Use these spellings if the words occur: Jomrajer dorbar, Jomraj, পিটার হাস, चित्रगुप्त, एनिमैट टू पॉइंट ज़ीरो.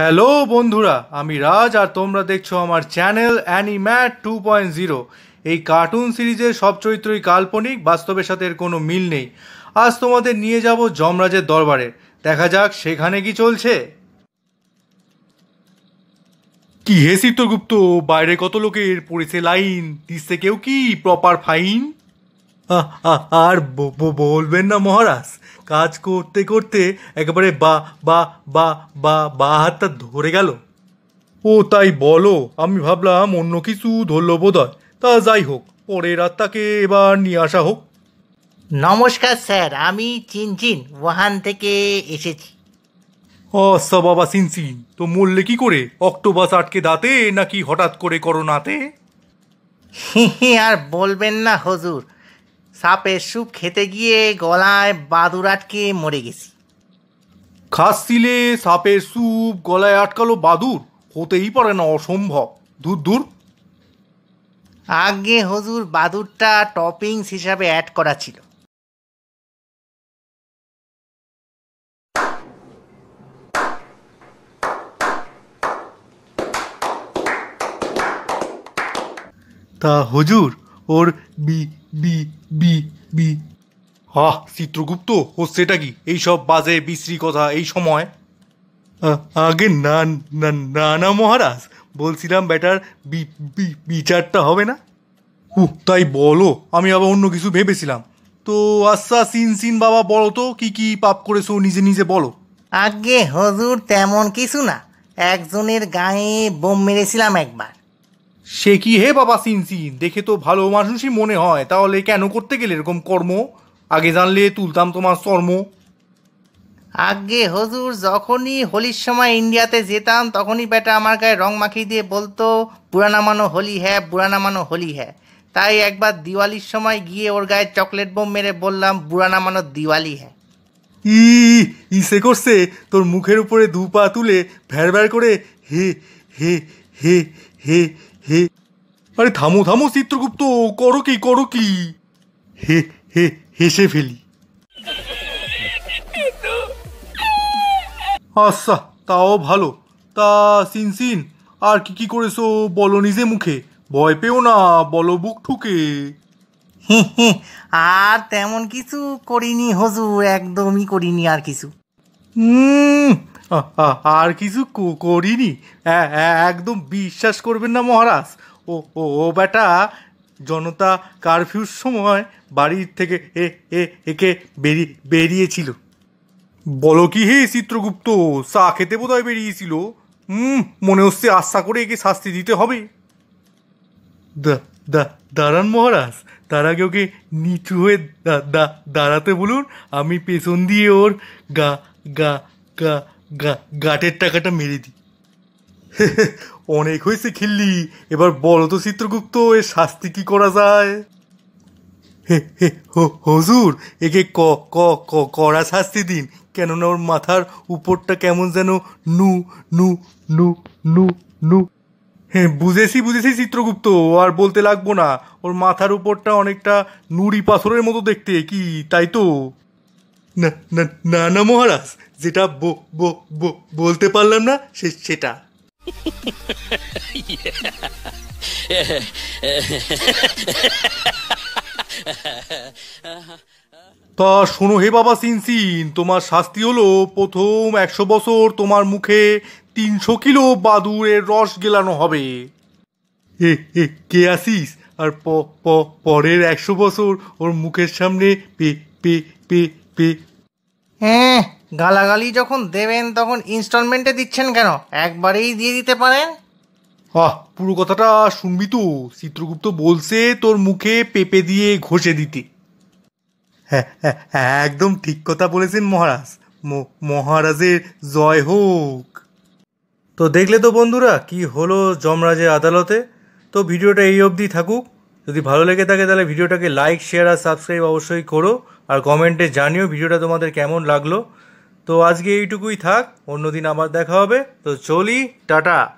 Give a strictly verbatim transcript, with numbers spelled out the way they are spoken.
Hello बंधुरा आमी राज और तोमरा देखछो आमार channel एनिमैट टू पॉइंट ज़ीरो। ये कार्टून सीरीजे सब चरित्रई काल्पनिक, वास्तवेर साथे एर कोनो मिल नेई। आज तोमादेर निये जाबो जमराजेर दरबारे, देखा जाक सेखाने कि चलछे। कि हे चित्रगुप्त, बाइरे कत लोकेर पड़ेछे लाइन, दिच्छे केउ कि प्रपार फाइन? आर बोलबेन ना महाराज, কাজ করতে করতে একেবারে বা বা বা বা বা হাতটা ধরে গেল। ও তাই বলো, আমি ভাবলাম অন্য কিছু ধরল বোধহয়। তা যাই হোক, পরের রাতটাকে এবার নিয়ে আসা হোক। নমস্কার স্যার, আমি চিনচিন ওহান থেকে এসেছি। ও সব বাবা চিনচিন, তো মরলে কি করে? অক্টোপাস আটকে দাঁতে নাকি হঠাৎ করে করোনাতে? আর বলবেন না হুজুর, সাপের স্যুপ খেতে গিয়ে গলায় বাদুর আটকে মরে গেছি। খাসিলে সাপের স্যুপ গলায় আটকালো বাদুর? হতেই পারে না, অসম্ভব। দূর দূর। আগে হুজুর, বাদুরটা টপিংস হিসাবে অ্যাড করা ছিল। তা হুজুর, ওর বি বি বি বি হা চিত্রগুপ্ত, হচ্ছেটা কি এইসব বাজে বিশ্রী কথা এই সময়? আগে না না না মহারাজ, বলছিলাম ব্যাটার বি বি বিচারটা হবে না? ও তাই বলো, আমি আবার অন্য কিছু ভেবেছিলাম। তো আচ্ছা চিনচিন বাবা, বলো তো কি কি পাপ করেছো, নিজে নিজে বলো। আগে হুজুর, তেমন কিছু না, একজনের গায়ে বোম মেরেছিলাম একবার। সে কি হে বাবা চিনচিন, দেখে তো ভালো মানুষই মনে হয়, তাহলে কেন করতে গেলে এরকম কর্ম? আগে জানলে তুলতাম তোমার চর্ম। আগে হুজুর, যখনই হোলির সময় ইন্ডিয়াতে যেতাম তখনই বেটা আমার গায়ে রং মাখিয়ে দিয়ে বলতো পুরানা মানো হোলি হ্যাঁ, পুরানা মানো হোলি হ্যাঁ। তাই একবার দিওয়ালির সময় গিয়ে ওর গায়ে চকলেট বোম মেরে বললাম পুরানা মানো দিওয়ালি হ্যাঁ। ই ইসে করছে তোর মুখের উপরে দু পা তুলে ভ্যার ভ্যার করে হে হে হে হে হে। আরে থামো থামো চিত্রগুপ্ত, করো কি করো কি? হে হে হেসে ফেলি। আচ্ছা তাও ভালো। তা চিনচিন, আর কি কি করেছো বলো নিজে মুখে, ভয় পেও না, বলো বুক ঠুকে। আর তেমন কিছু করিনি হুজুর, একদমই করিনি আর কিছু। হুম আর কিছু করিনি একদম, বিশ্বাস করবেন না মহারাজ। ও ও ও বেটা জনতা কারফিউর সময় বাড়ির থেকে এ একে বেরিয়ে বেরিয়েছিল। বলো কি হে চিত্রগুপ্ত, চা খেতে বোধহয় বেরিয়েছিল। হুম মনে হচ্ছে আশা করে একে শাস্তি দিতে হবে। দাঁড়ান মহারাজ, তার আগে ওকে নিচু হয়ে দাঁড়াতে বলুন, আমি পেছন দিয়ে ওর গা গা গা গাটের টাকাটা মেরে দিই। অনেক হয়েছে খিল্লি, এবার বলো তো চিত্রগুপ্ত, এর শাস্তি কি করা যায়? হুজুর, একে ক ক ক কড়া শাস্তি দিন, কেননা ওর মাথার উপরটা কেমন যেন নু নু নু নু নু। হ্যাঁ বুঝেছি বুঝেছি চিত্রগুপ্ত, আর বলতে লাগবো না। ওর মাথার উপরটা অনেকটা নুড়ি পাথরের মতো দেখতে, কি তাই তো? না না না মহারাজ, যেটা বো বো বো বলতে পারলাম না সেটা। তা শোনো হে বাবা চিনচিন, তোমার শাস্তি হলো প্রথম একশো বছর তোমার মুখে তিনশো কিলো বাদুরের রস গেলানো হবে। এ কে আসিস? আর প প পরের একশো বছর ওর মুখের সামনে পে পে পে পে। হ্যাঁ গালাগালি যখন দেবেন তখন ইনস্টলমেন্টে দিচ্ছেন কেন, একবারেই দিয়ে দিতে পারেন। হ্যাঁ পুরো কথাটা শুনবি তো, চিত্রগুপ্ত বলছে তোর মুখে পেঁপে দিয়ে ঘষে দিতে। হ্যাঁ হ্যাঁ একদম ঠিক কথা বলেছেন মহারাজ, মহারাজের জয় হোক। তো দেখলে তো বন্ধুরা কি হলো জমরাজের আদালতে। তো ভিডিওটা এই অবধি থাকুক, যদি ভালো লেগে থাকে তাহলে ভিডিওটাকে লাইক শেয়ার আর সাবস্ক্রাইব অবশ্যই করো, আর কমেন্টে জানিও ভিডিওটা তোমাদের কেমন লাগলো। তো আজকে এইটুকুই থাক, অন্যদিন আবার দেখা হবে। তো চলি, টাটা।